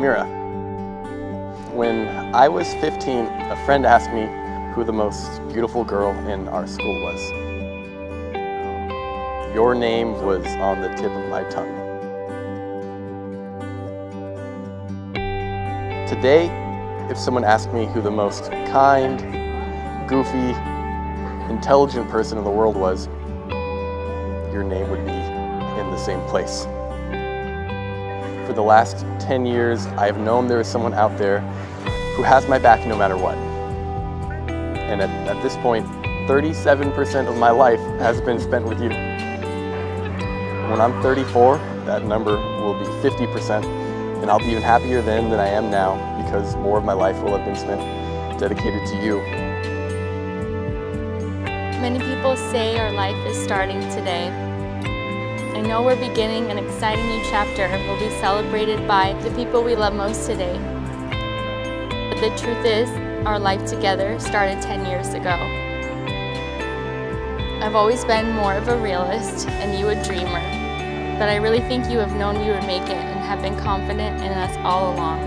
Mira. When I was 15, a friend asked me who the most beautiful girl in our school was. Your name was on the tip of my tongue. Today, if someone asked me who the most kind, goofy, intelligent person in the world was, your name would be in the same place. For the last 10 years, I've known there is someone out there who has my back no matter what. And at this point, 37% of my life has been spent with you. When I'm 34, that number will be 50%, and I'll be even happier then than I am now, because more of my life will have been spent dedicated to you. Many people say our life is starting today. I know we're beginning an exciting new chapter and will be celebrated by the people we love most today. But the truth is, our life together started 10 years ago. I've always been more of a realist and you a dreamer, but I really think you have known we would make it and have been confident in us all along.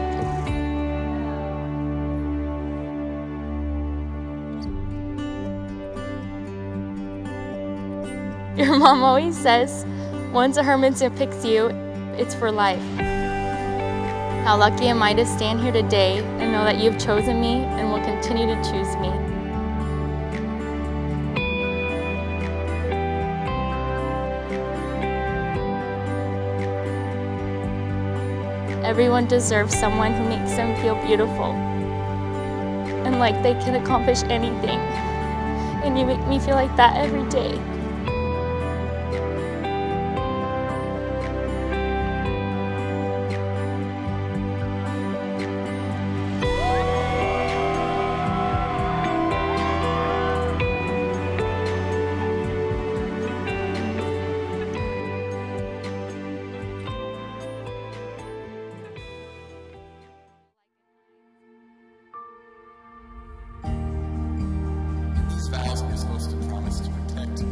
Your mom always says, once a Hermanson picks you, it's for life. How lucky am I to stand here today and know that you've chosen me and will continue to choose me. Everyone deserves someone who makes them feel beautiful and like they can accomplish anything. And you make me feel like that every day. Vows we're supposed to promise to protect.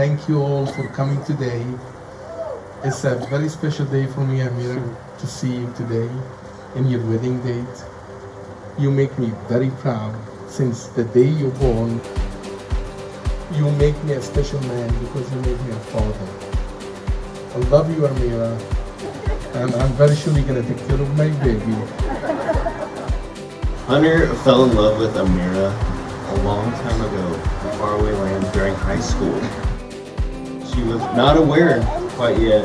Thank you all for coming today. It's a very special day for me, Amira, to see you today in your wedding date. You make me very proud since the day you're born. You make me a special man because you make me a father. I love you, Amira, and I'm very sure you're gonna take care of my baby. Hunter fell in love with Amira a long time ago in faraway lands during high school. She was not aware quite yet,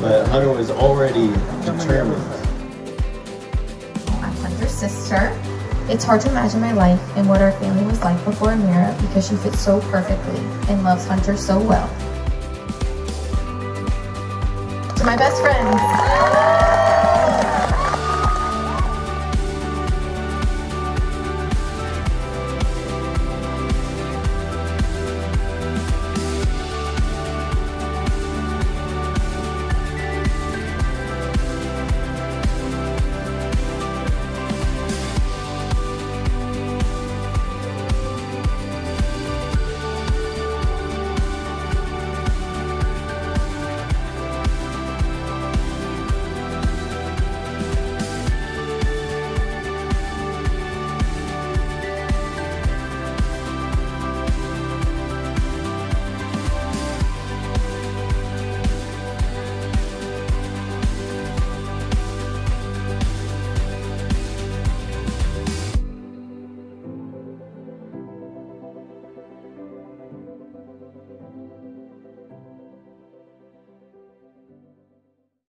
but Hunter was already determined. I'm Hunter's sister. It's hard to imagine my life and what our family was like before Amira because she fits so perfectly and loves Hunter so well. To my best friends.